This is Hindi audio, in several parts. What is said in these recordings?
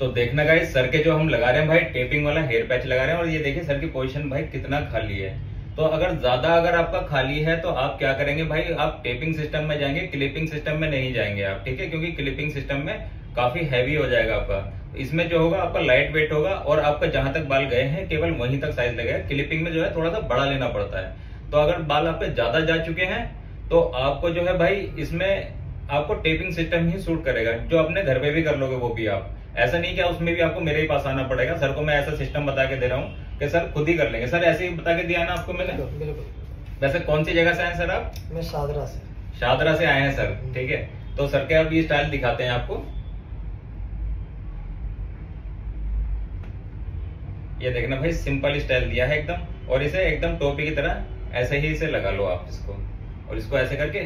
तो देखना गाइस सर के जो हम लगा रहे हैं भाई टेपिंग वाला हेयर पैच लगा रहे हैं और ये देखिए सर की पोजीशन भाई कितना खाली है। तो अगर ज्यादा अगर आपका खाली है तो आप क्या करेंगे भाई, आप टेपिंग सिस्टम में जाएंगे, क्लिपिंग सिस्टम में नहीं जाएंगे आप, ठीक है, क्योंकि क्लिपिंग सिस्टम में काफी हैवी हो जाएगा आपका। इसमें जो होगा आपका लाइट वेट होगा और आपका जहां तक बाल गए हैं केवल वहीं तक साइज लगेगा। क्लिपिंग में जो है थोड़ा सा बड़ा लेना पड़ता है। तो अगर बाल आपके ज्यादा जा चुके हैं तो आपको जो है भाई इसमें आपको टेपिंग सिस्टम ही सूट करेगा, जो अपने घर पे भी कर लोगे वो भी आप, ऐसा नहीं कि उसमें भी आपको मेरे ही पास आना पड़ेगा। सर को मैं ऐसा सिस्टम बता के दे रहा हूँ कि सर खुद ही कर लेंगे। सर ऐसे ही बता के दिया ना आपको मैंने? बिल्कुल। वैसे कौन सी जगह से आए सर आप? मैं शादरा से आए हैं सर, ठीक है। तो सर के आप ये स्टाइल दिखाते हैं आपको, ये देखना भाई सिंपल स्टाइल दिया है एकदम, और इसे एकदम टोपी की तरह ऐसे ही इसे लगा लो आप इसको, और इसको ऐसे करके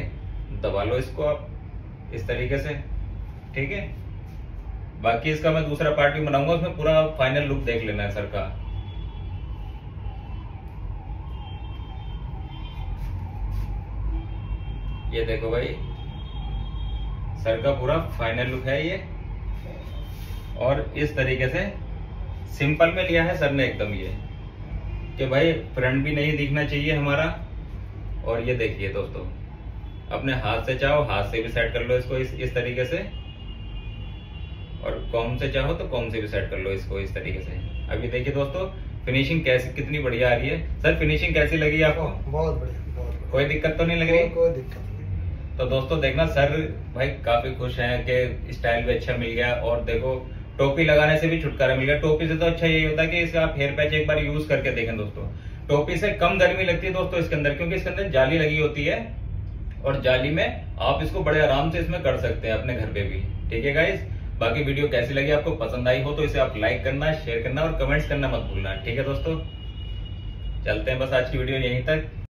दबा लो इसको आप इस तरीके से, ठीक है। बाकी इसका मैं दूसरा पार्ट भी बनाऊंगा, उसमें पूरा फाइनल लुक देख लेना है सर का। ये देखो भाई सर का पूरा फाइनल लुक है ये, और इस तरीके से सिंपल में लिया है सर ने एकदम, ये कि भाई फ्रंट भी नहीं दिखना चाहिए हमारा। और ये देखिए दोस्तों, अपने हाथ से चाहो हाथ से भी सेट कर लो इसको इस तरीके से, और कॉम से चाहो तो कॉम से भी सेट कर लो इसको इस तरीके से। अभी देखिए दोस्तों फिनिशिंग कैसी कितनी बढ़िया आ रही है। सर फिनिशिंग कैसी लगी आपको? बहुत बढ़िया, बहुत बढ़िया। कोई दिक्कत तो नहीं लग रही? कोई दिक्कत नहीं। तो दोस्तों देखना सर भाई काफी खुश है कि स्टाइल भी अच्छा मिल गया, और देखो टोपी लगाने से भी छुटकारा मिल गया। टोपी से तो अच्छा यही होता है कि इसका आप हेयर पैच एक बार यूज करके देखें दोस्तों। टोपी से कम गर्मी लगती है दोस्तों इसके अंदर, क्योंकि इसके अंदर जाली लगी होती है, और जाली में आप इसको बड़े आराम से इसमें कर सकते हैं अपने घर पे भी, ठीक है गाइस। बाकी वीडियो कैसी लगी आपको, पसंद आई हो तो इसे आप लाइक करना, शेयर करना और कमेंट्स करना मत भूलना, ठीक है दोस्तों। चलते हैं बस आज की वीडियो यहीं तक।